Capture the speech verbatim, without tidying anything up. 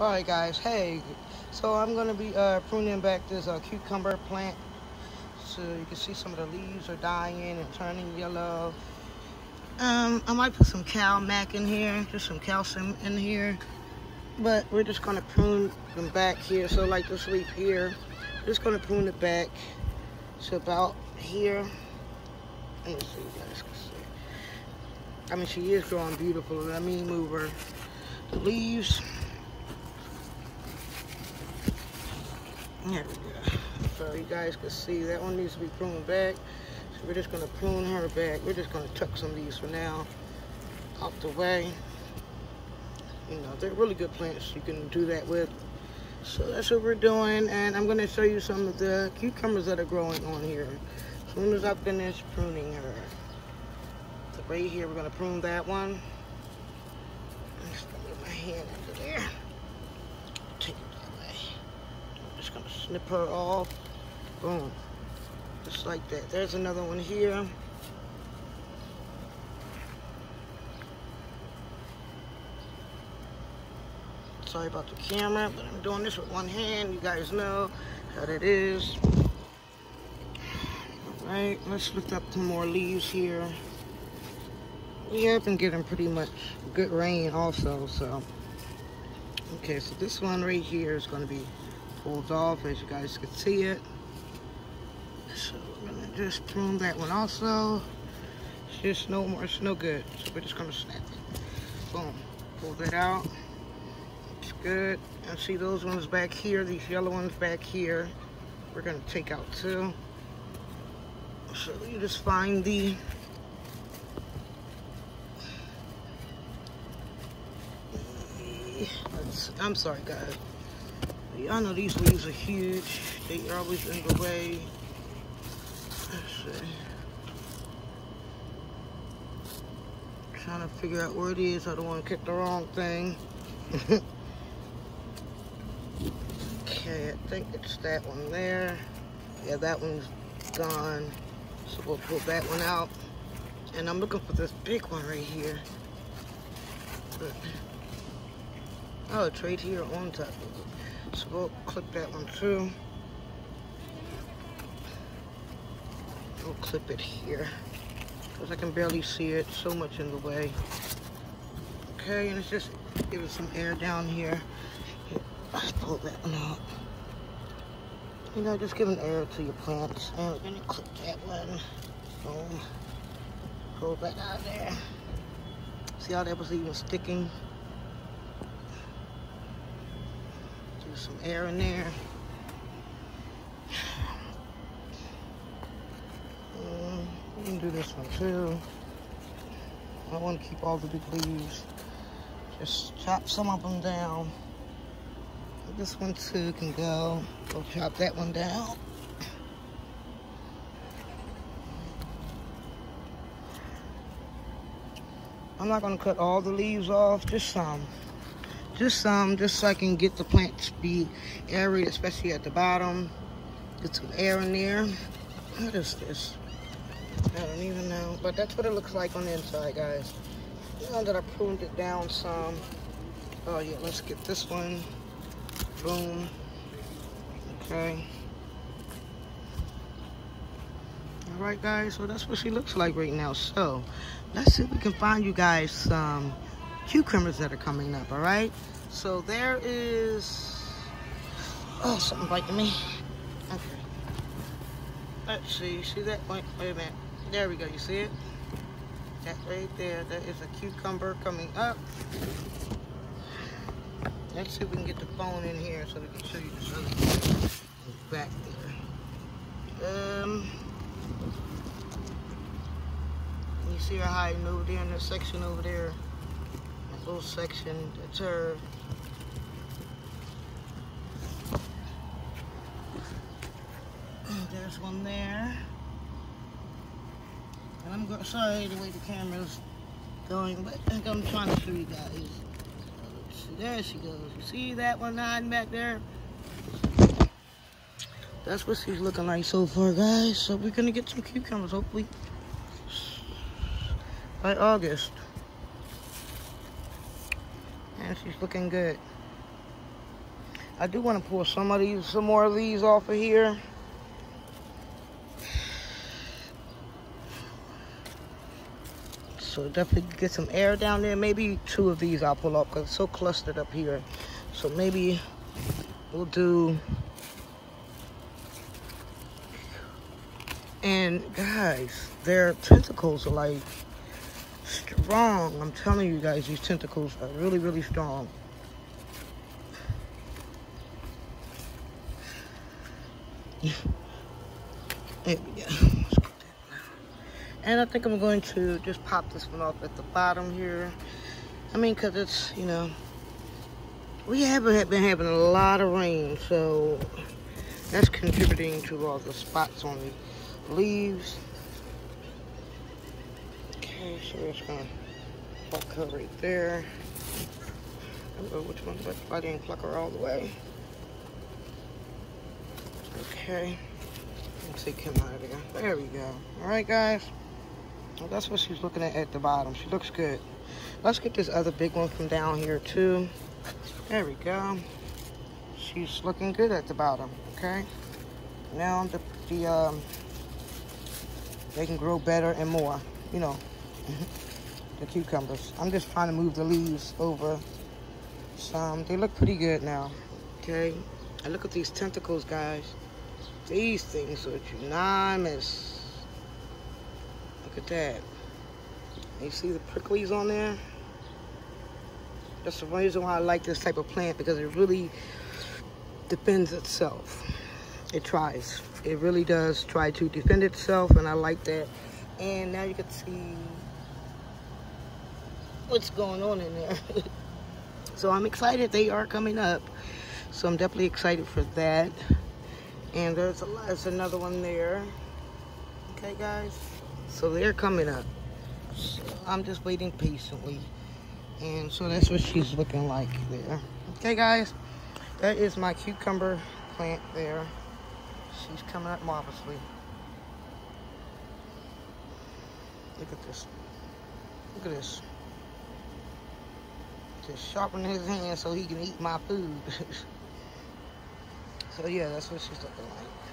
Alright guys, hey, so I'm going to be uh, pruning back this uh, cucumber plant. So you can see some of the leaves are dying and turning yellow. Um, I might put some cow mac in here, just some calcium in here. But we're just going to prune them back here. So like this leaf here, we're just going to prune it back to about here. Let me see, you guys can see. I mean, she is growing beautiful. Let me move her the leaves. There we go. So you guys can see that one needs to be pruned back. So we're just going to prune her back. We're just going to tuck some of these for now out the way. You know, they're really good plants you can do that with. So that's what we're doing. And I'm going to show you some of the cucumbers that are growing on here. As soon as I finish pruning her. So right here, we're going to prune that one. I'm just going to move my hand under there. Take it that way. I'm just going to snip her off. Boom. Just like that. There's another one here. Sorry about the camera, but I'm doing this with one hand. You guys know how that is. All right, let's lift up some more leaves here. We have been getting pretty much good rain also, so. Okay, so this one right here is gonna be pulled off, as you guys can see it. So we're gonna just prune that one also. It's just no more, it's no good. So we're just gonna snap it. Boom, pull that out. Good. And see those ones back here, these yellow ones back here, we're going to take out too. So you just find the I'm sorry guys, I know these leaves are huge, they are always in the way. Let's see. Trying to figure out where it is. I don't want to kick the wrong thing. Okay, I think it's that one there. Yeah, that one's gone. So we'll pull that one out. And I'm looking for this big one right here. But, oh, it's right here on top of it. So we'll clip that one through. We'll clip it here. Because I can barely see it. So much in the way. Okay, and it's just give it some air down here. Let's pull that one out. You know, just giving air to your plants. And we're gonna clip that one. Boom. Pull that out of there. See how that was even sticking? Do some air in there. Mm, we can do this one too. I want to keep all the big leaves. Just chop some of them down. This one too can go. We'll chop that one down. I'm not gonna cut all the leaves off, just some. Just some, just so I can get the plant to be aerated, especially at the bottom. Get some air in there. What is this? I don't even know, but that's what it looks like on the inside, guys. Now that I pruned it down some. Oh yeah, let's get this one. Boom. Okay. Alright guys, so that's what she looks like right now. So let's see if we can find you guys some cucumbers that are coming up, alright? So there is, oh, something biting me. Okay. Let's see, see that point? Wait a minute. There we go, you see it? That right there, that is a cucumber coming up. Let's see if we can get the phone in here so we can show you the other back there. Um, you see her hiding over there in that section over there. That little section, that's her. And there's one there. And I'm going, sorry the way the camera's going, but I think I'm trying to show you guys. There she goes. You see that one hiding back there? That's what she's looking like so far, guys. So we're gonna get some cucumbers, hopefully, by August. And she's looking good. I do want to pull some of these, some more of these off of here. So definitely get some air down there. Maybe two of these I'll pull off because it's so clustered up here. So maybe we'll do. And guys, their tentacles are like strong. I'm telling you guys, these tentacles are really, really strong. There we go. And I think I'm going to just pop this one off at the bottom here. I mean, because it's, you know, we have been having a lot of rain, so that's contributing to all the spots on these leaves. Okay, so we're just gonna pluck her right there. I don't know which one, but I didn't pluck her all the way. Okay, let's take him out of there. There we go. All right, guys. Well, that's what she's looking at at the bottom. She looks good. Let's get this other big one from down here too. There we go. She's looking good at the bottom. Okay. Now the the um. They can grow better and more, you know, the cucumbers. I'm just trying to move the leaves over some. They look pretty good now, okay? And look at these tentacles, guys. These things are ginormous. Look at that. You see the pricklies on there? That's the reason why I like this type of plant, because it really defends itself. It tries. It really does try to defend itself, and I like that. And now you can see what's going on in there. So I'm excited. They are coming up. So I'm definitely excited for that. And there's, a, there's another one there. Okay, guys? So they're coming up. So I'm just waiting patiently. And so that's what she's looking like there. Okay, guys? That is my cucumber plant there. She's coming up marvelously. Look at this. Look at this. Just sharpening his hand so he can eat my food. So yeah, that's what she's looking like.